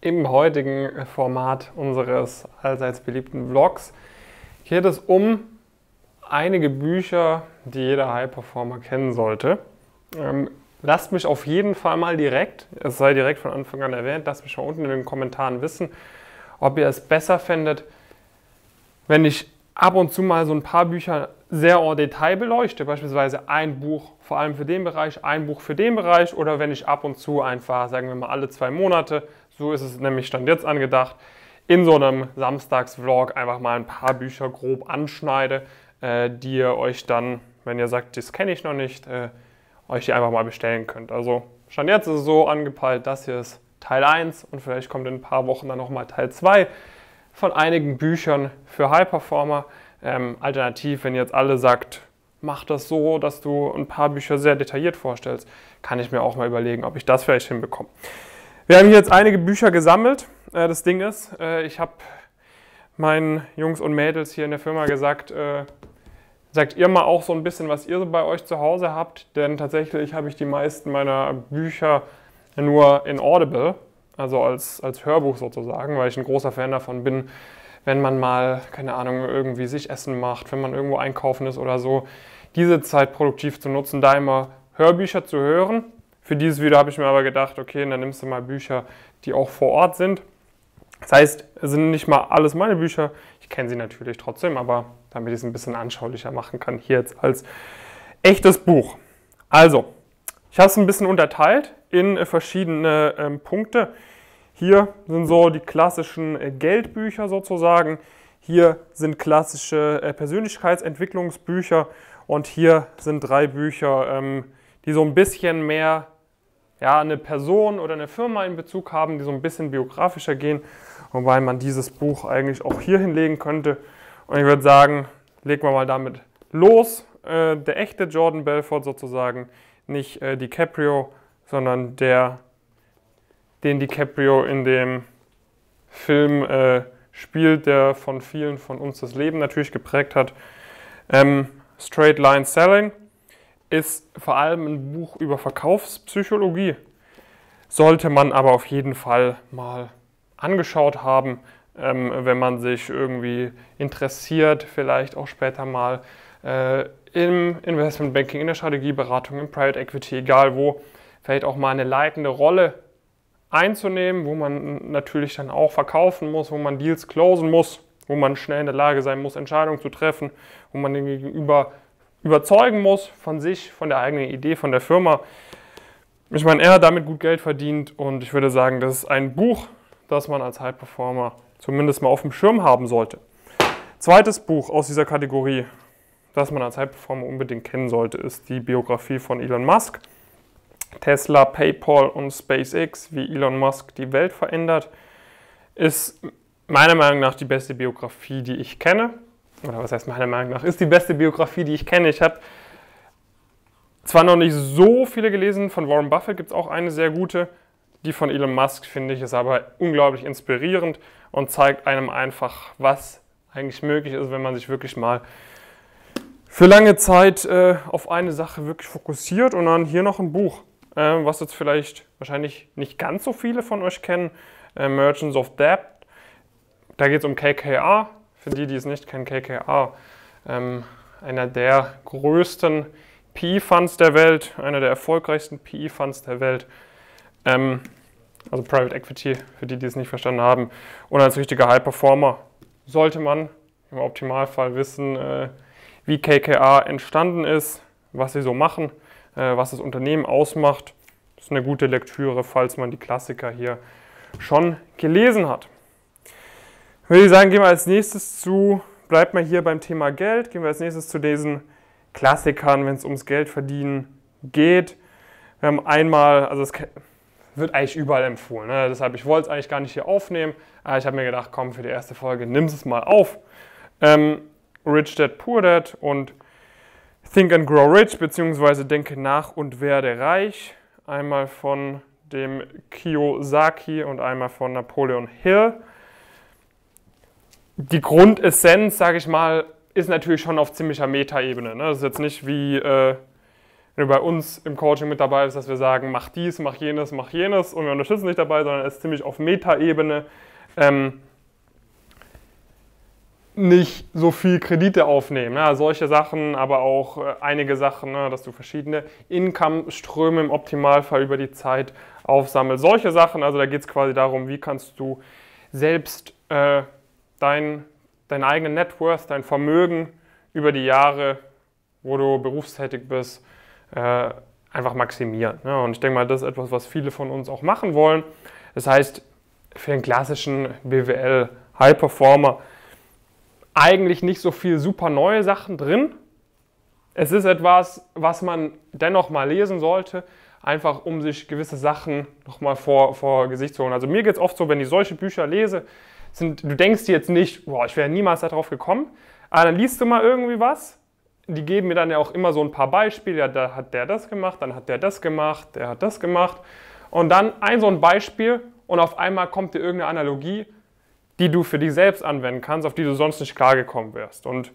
Im heutigen Format unseres allseits beliebten Vlogs geht es um einige Bücher, die jeder High-Performer kennen sollte. Lasst mich auf jeden Fall mal direkt, es sei direkt von Anfang an erwähnt, lasst mich mal unten in den Kommentaren wissen, ob ihr es besser fändet, wenn ich ab und zu mal so ein paar Bücher sehr en Detail beleuchte, beispielsweise ein Buch vor allem für den Bereich, ein Buch für den Bereich, oder wenn ich ab und zu einfach, sagen wir mal alle 2 Monate, so ist es nämlich Stand jetzt angedacht, in so einem Samstagsvlog einfach mal ein paar Bücher grob anschneide, die ihr euch dann, wenn ihr sagt, das kenne ich noch nicht, euch die einfach mal bestellen könnt. Also Stand jetzt ist es so angepeilt, das hier ist Teil 1 und vielleicht kommt in ein paar Wochen dann nochmal Teil 2 von einigen Büchern für High-Performer. Alternativ, wenn ihr jetzt alle sagt, mach das so, dass du ein paar Bücher sehr detailliert vorstellst, kann ich mir auch mal überlegen, ob ich das vielleicht hinbekomme. Wir haben hier jetzt einige Bücher gesammelt. Das Ding ist, ich habe meinen Jungs und Mädels hier in der Firma gesagt, sagt ihr mal auch so ein bisschen, was ihr so bei euch zu Hause habt, denn tatsächlich habe ich die meisten meiner Bücher nur in Audible, also als Hörbuch sozusagen, weil ich ein großer Fan davon bin, wenn man mal, keine Ahnung, irgendwie sich Essen macht, wenn man irgendwo einkaufen ist oder so, diese Zeit produktiv zu nutzen, da immer Hörbücher zu hören. Für dieses Video habe ich mir aber gedacht, okay, dann nimmst du mal Bücher, die auch vor Ort sind. Das heißt, es sind nicht mal alles meine Bücher. Ich kenne sie natürlich trotzdem, aber damit ich es ein bisschen anschaulicher machen kann, hier jetzt als echtes Buch. Also, ich habe es ein bisschen unterteilt in verschiedene Punkte. Hier sind so die klassischen Geldbücher sozusagen. Hier sind klassische Persönlichkeitsentwicklungsbücher. Und hier sind 3 Bücher, die so ein bisschen mehr ja, eine Person oder eine Firma in Bezug haben, die so ein bisschen biografischer gehen, wobei man dieses Buch eigentlich auch hier hinlegen könnte. Und ich würde sagen, legen wir mal damit los. Der echte Jordan Belfort sozusagen, nicht DiCaprio, sondern der, den DiCaprio in dem Film spielt, der von vielen von uns das Leben natürlich geprägt hat. Straight Line Selling ist vor allem ein Buch über Verkaufspsychologie. Sollte man aber auf jeden Fall mal angeschaut haben, wenn man sich irgendwie interessiert, vielleicht auch später mal im Investmentbanking, in der Strategieberatung, im Private Equity, egal wo, vielleicht auch mal eine leitende Rolle einzunehmen, wo man natürlich dann auch verkaufen muss, wo man Deals closen muss, wo man schnell in der Lage sein muss, Entscheidungen zu treffen, wo man den Gegenüber überzeugen muss von sich, von der eigenen Idee, von der Firma. Ich meine, er hat damit gut Geld verdient und ich würde sagen, das ist ein Buch, das man als High-Performer zumindest mal auf dem Schirm haben sollte. Zweites Buch aus dieser Kategorie, das man als High-Performer unbedingt kennen sollte, ist die Biografie von Elon Musk. Tesla, PayPal und SpaceX, wie Elon Musk die Welt verändert, ist meiner Meinung nach die beste Biografie, die ich kenne. Oder was heißt meiner Meinung nach, ist die beste Biografie, die ich kenne. Ich habe zwar noch nicht so viele gelesen, von Warren Buffett gibt es auch eine sehr gute. Die von Elon Musk, finde ich, ist aber unglaublich inspirierend und zeigt einem einfach, was eigentlich möglich ist, wenn man sich wirklich mal für lange Zeit auf eine Sache wirklich fokussiert. Und dann hier noch ein Buch, was jetzt vielleicht wahrscheinlich nicht ganz so viele von euch kennen, Merchants of Death. Da geht es um KKR. Für die, die es nicht kennen, KKR, einer der größten PE-Funds der Welt, einer der erfolgreichsten PE-Funds der Welt, also Private Equity, für die, die es nicht verstanden haben. Und als richtiger High-Performer sollte man im Optimalfall wissen, wie KKR entstanden ist, was sie so machen, was das Unternehmen ausmacht. Das ist eine gute Lektüre, falls man die Klassiker hier schon gelesen hat. Würde ich sagen, gehen wir als nächstes zu, bleibt mal hier beim Thema Geld, gehen wir als nächstes zu diesen Klassikern, wenn es ums Geldverdienen geht. Wir haben einmal, also es wird eigentlich überall empfohlen, ne? Deshalb, ich wollte es eigentlich gar nicht hier aufnehmen, aber ich habe mir gedacht, komm, für die erste Folge, nimm es mal auf. Rich Dad, Poor Dad und Think and Grow Rich, beziehungsweise Denke nach und werde reich. Einmal von dem Kiyosaki und einmal von Napoleon Hill. Die Grundessenz, sage ich mal, ist natürlich schon auf ziemlicher Metaebene. Ne? Das ist jetzt nicht wie, wenn du bei uns im Coaching mit dabei bist, dass wir sagen, mach dies, mach jenes und wir unterstützen dich dabei, sondern es ist ziemlich auf Meta-Ebene, nicht so viel Kredite aufnehmen, ja, solche Sachen, aber auch einige Sachen, ne, dass du verschiedene Income-Ströme im Optimalfall über die Zeit aufsammelst. Solche Sachen, also da geht es quasi darum, wie kannst du selbst dein eigenen Net Worth, dein Vermögen über die Jahre, wo du berufstätig bist, einfach maximieren. Ja, und ich denke mal, das ist etwas, was viele von uns auch machen wollen. Das heißt, für den klassischen BWL High Performer eigentlich nicht so viel super neue Sachen drin. Es ist etwas, was man dennoch mal lesen sollte, einfach um sich gewisse Sachen nochmal vor Gesicht zu holen. Also mir geht es oft so, wenn ich solche Bücher lese, du denkst dir jetzt nicht, boah, ich wäre niemals darauf gekommen, aber dann liest du mal irgendwie was, die geben mir dann ja auch immer so ein paar Beispiele, ja, da hat der das gemacht, dann hat der das gemacht, der hat das gemacht und dann so ein Beispiel und auf einmal kommt dir irgendeine Analogie, die du für dich selbst anwenden kannst, auf die du sonst nicht klargekommen wärst. Und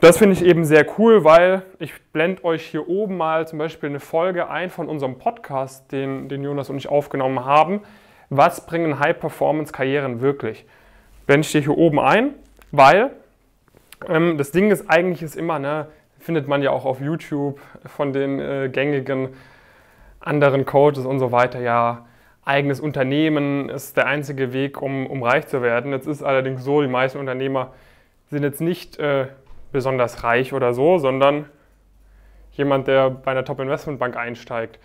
das finde ich eben sehr cool, weil ich blende euch hier oben mal zum Beispiel eine Folge ein von unserem Podcast, den Jonas und ich aufgenommen haben. Was bringen High-Performance-Karrieren wirklich? Blende ich dir hier oben ein, weil das Ding ist eigentlich immer, ne, findet man ja auch auf YouTube von den gängigen anderen Coaches und so weiter, ja, eigenes Unternehmen ist der einzige Weg, um reich zu werden. Jetzt ist allerdings so, die meisten Unternehmer sind jetzt nicht besonders reich oder so, sondern jemand, der bei einer Top-Investmentbank einsteigt,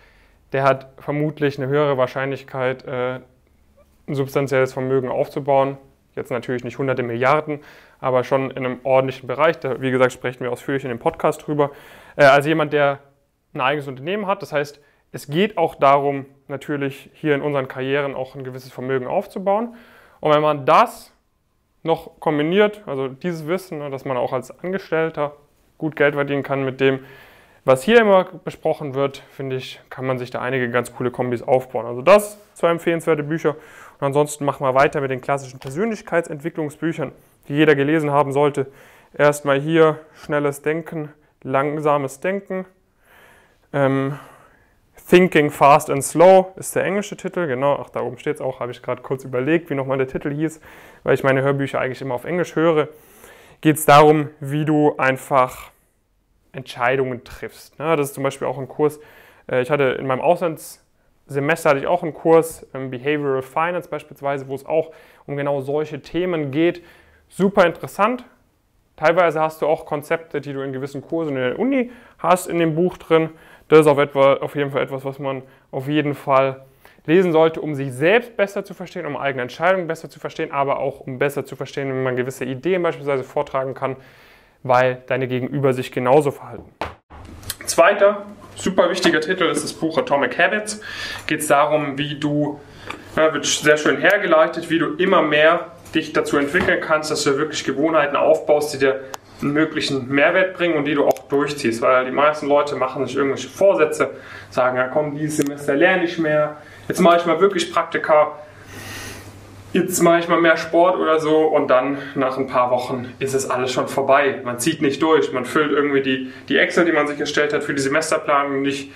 der hat vermutlich eine höhere Wahrscheinlichkeit, ein substanzielles Vermögen aufzubauen. Jetzt natürlich nicht hunderte Milliarden, aber schon in einem ordentlichen Bereich. Da, wie gesagt, sprechen wir ausführlich in dem Podcast drüber. Als jemand, der ein eigenes Unternehmen hat, das heißt, es geht auch darum, natürlich hier in unseren Karrieren auch ein gewisses Vermögen aufzubauen. Und wenn man das noch kombiniert, also dieses Wissen, dass man auch als Angestellter gut Geld verdienen kann mit dem, was hier immer besprochen wird, finde ich, kann man sich da einige ganz coole Kombis aufbauen. Also das, zwei empfehlenswerte Bücher. Und ansonsten machen wir weiter mit den klassischen Persönlichkeitsentwicklungsbüchern, die jeder gelesen haben sollte. Erstmal hier Schnelles Denken, Langsames Denken. Thinking Fast and Slow ist der englische Titel, genau, ach da oben steht es auch, habe ich gerade kurz überlegt, wie nochmal der Titel hieß, weil ich meine Hörbücher eigentlich immer auf Englisch höre. Geht es darum, wie du einfach Entscheidungen triffst. Ja, das ist zum Beispiel auch ein Kurs, ich hatte in meinem Auslandssemester hatte ich auch einen Kurs, Behavioral Finance beispielsweise, wo es auch um genau solche Themen geht. Super interessant. Teilweise hast du auch Konzepte, die du in gewissen Kursen in der Uni hast, in dem Buch drin. Das ist auf jeden Fall etwas, was man auf jeden Fall lesen sollte, um sich selbst besser zu verstehen, um eigene Entscheidungen besser zu verstehen, aber auch um besser zu verstehen, wenn man gewisse Ideen beispielsweise vortragen kann, weil deine Gegenüber sich genauso verhalten. Zweiter super wichtiger Titel ist das Buch Atomic Habits. Geht es darum, wie du, da wird sehr schön hergeleitet, wie du immer mehr dich dazu entwickeln kannst, dass du wirklich Gewohnheiten aufbaust, die dir einen möglichen Mehrwert bringen und die du auch durchziehst, weil die meisten Leute machen sich irgendwelche Vorsätze, sagen, ja komm, dieses Semester lerne ich mehr, jetzt mache ich mal wirklich Praktika, jetzt mache ich mal mehr Sport oder so und dann nach ein paar Wochen ist es alles schon vorbei. Man zieht nicht durch, man füllt irgendwie die Excel, die man sich erstellt hat für die Semesterplanung nicht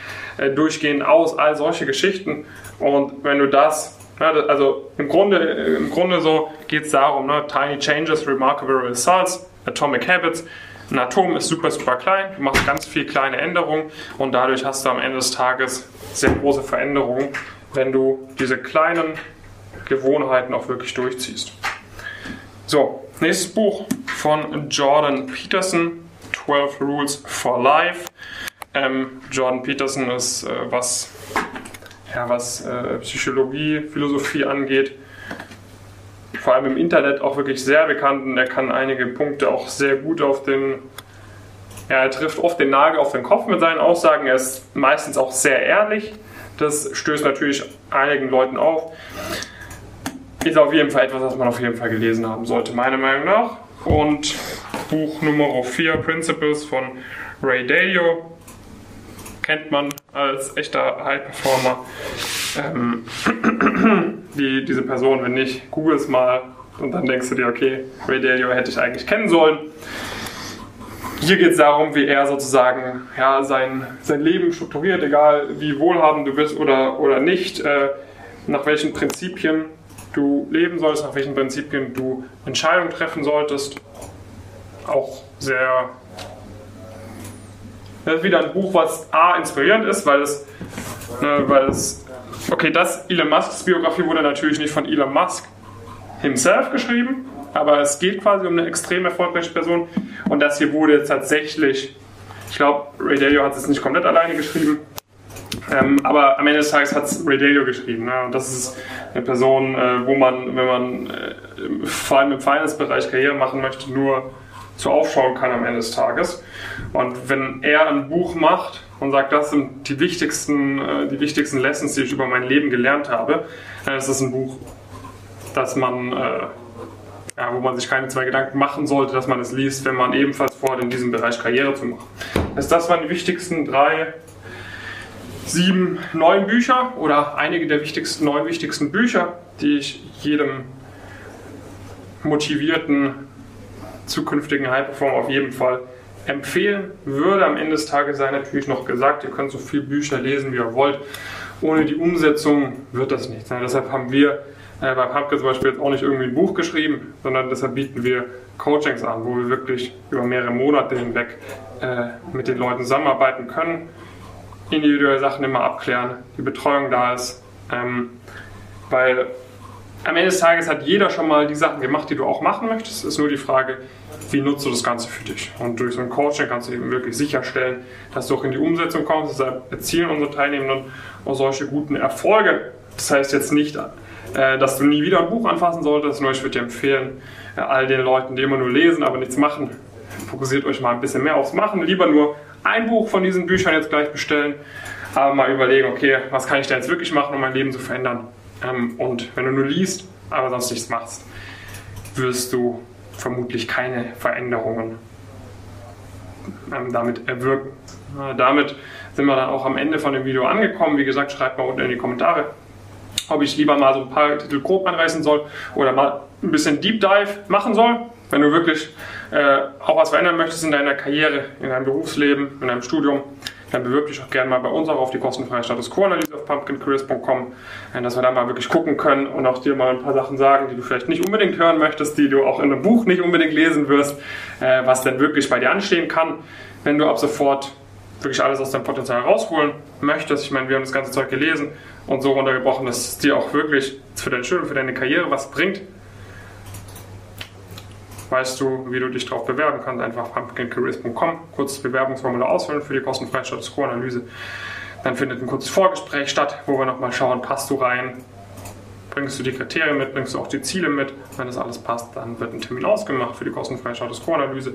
durchgehend aus, all solche Geschichten und wenn du das, also im Grunde so geht es darum, ne? Tiny Changes, Remarkable Results, Atomic Habits. Ein Atom ist super, super klein, du machst ganz viele kleine Änderungen und dadurch hast du am Ende des Tages sehr große Veränderungen, wenn du diese kleinen Gewohnheiten auch wirklich durchziehst. So, nächstes Buch von Jordan Peterson, 12 Rules for Life. Jordan Peterson ist, was Psychologie, Philosophie angeht, vor allem im Internet auch wirklich sehr bekannt und er kann einige Punkte auch sehr gut er trifft oft den Nagel auf den Kopf mit seinen Aussagen, er ist meistens auch sehr ehrlich, das stößt natürlich einigen Leuten auf, ist auf jeden Fall etwas, was man auf jeden Fall gelesen haben sollte, meiner Meinung nach. Und Buch Nummer 4, Principles von Ray Dalio, kennt man als echter High-Performer. Diese Person, wenn nicht, google es mal und dann denkst du dir, okay, Ray Dalio hätte ich eigentlich kennen sollen. Hier geht es darum, wie er sozusagen ja, sein Leben strukturiert, egal wie wohlhabend du bist oder nicht, nach welchen Prinzipien du leben solltest, nach welchen Prinzipien du Entscheidungen treffen solltest. Auch sehr... Das ist wieder ein Buch, was A, inspirierend ist, weil es okay, das Elon Musks Biografie wurde natürlich nicht von Elon Musk himself geschrieben, aber es geht quasi um eine extrem erfolgreiche Person. Und das hier wurde jetzt tatsächlich, ich glaube, Ray Dalio hat es nicht komplett alleine geschrieben, aber am Ende des Tages hat es Ray Dalio geschrieben. Ne? Und das ist eine Person, wo man, wenn man vor allem im Finance-Bereich Karriere machen möchte, nur zu aufschauen kann am Ende des Tages. Und wenn er ein Buch macht und sagt, das sind die wichtigsten Lessons, die ich über mein Leben gelernt habe, dann ist das ein Buch, das man... wo man sich keine zwei Gedanken machen sollte, dass man es liest, wenn man ebenfalls vorhat, in diesem Bereich Karriere zu machen. Das waren die wichtigsten 9 Bücher oder einige der 9 wichtigsten Bücher, die ich jedem motivierten zukünftigen High-Performer auf jeden Fall empfehlen würde. Am Ende des Tages sei natürlich noch gesagt, ihr könnt so viele Bücher lesen, wie ihr wollt. Ohne die Umsetzung wird das nichts. Deshalb haben wir bei Pumpkin zum Beispiel jetzt auch nicht irgendwie ein Buch geschrieben, sondern deshalb bieten wir Coachings an, wo wir wirklich über mehrere Monate hinweg mit den Leuten zusammenarbeiten können, individuelle Sachen immer abklären, die Betreuung da ist, weil am Ende des Tages hat jeder schon mal die Sachen gemacht, die du auch machen möchtest. Es ist nur die Frage, wie nutzt du das Ganze für dich? Und durch so ein Coaching kannst du eben wirklich sicherstellen, dass du auch in die Umsetzung kommst. Deshalb erzielen unsere Teilnehmenden auch solche guten Erfolge. Das heißt jetzt nicht, dass du nie wieder ein Buch anfassen solltest, nur ich würde dir empfehlen, all den Leuten, die immer nur lesen, aber nichts machen, fokussiert euch mal ein bisschen mehr aufs Machen. Lieber nur ein Buch von diesen Büchern jetzt gleich bestellen, aber mal überlegen, okay, was kann ich denn jetzt wirklich machen, um mein Leben zu verändern? Und wenn du nur liest, aber sonst nichts machst, wirst du vermutlich keine Veränderungen damit erwirken. Damit sind wir dann auch am Ende von dem Video angekommen. Wie gesagt, schreibt mal unten in die Kommentare, ob ich lieber mal so ein paar Titel grob anreißen soll oder mal ein bisschen Deep Dive machen soll. Wenn du wirklich auch was verändern möchtest in deiner Karriere, in deinem Berufsleben, in deinem Studium, dann bewirb dich auch gerne mal bei uns auch auf die kostenfreie Status Quo-Analyse auf pumpkincareers.com, dass wir da mal wirklich gucken können und auch dir mal ein paar Sachen sagen, die du vielleicht nicht unbedingt hören möchtest, die du auch in einem Buch nicht unbedingt lesen wirst, was denn wirklich bei dir anstehen kann, wenn du ab sofort wirklich alles aus deinem Potenzial rausholen möchtest. Ich meine, wir haben das ganze Zeug gelesen und so runtergebrochen, dass es dir auch wirklich für dein Studium, für deine Karriere was bringt. Weißt du, wie du dich darauf bewerben kannst? Einfach pumpkincareers.com, kurzes Bewerbungsformular ausfüllen für die kostenfreie Status Quo-Analyse. Dann findet ein kurzes Vorgespräch statt, wo wir nochmal schauen, passt du rein, bringst du die Kriterien mit, bringst du auch die Ziele mit. Wenn das alles passt, dann wird ein Termin ausgemacht für die kostenfreie Status Quo-Analyse,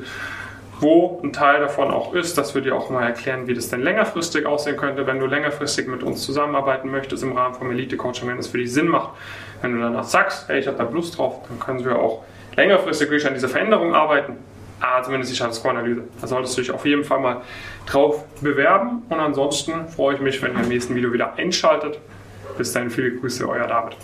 wo ein Teil davon auch ist, dass wir dir auch mal erklären, wie das denn längerfristig aussehen könnte, wenn du längerfristig mit uns zusammenarbeiten möchtest im Rahmen von Elite-Coaching, wenn es für dich Sinn macht. Wenn du danach sagst, hey, ich habe da Lust drauf, dann können wir auch längerfristig wirklich an dieser Veränderung arbeiten. Zumindest die Status-Quo-Analyse. Da solltest du dich auf jeden Fall mal drauf bewerben. Und ansonsten freue ich mich, wenn ihr im nächsten Video wieder einschaltet. Bis dahin, viele Grüße, euer David.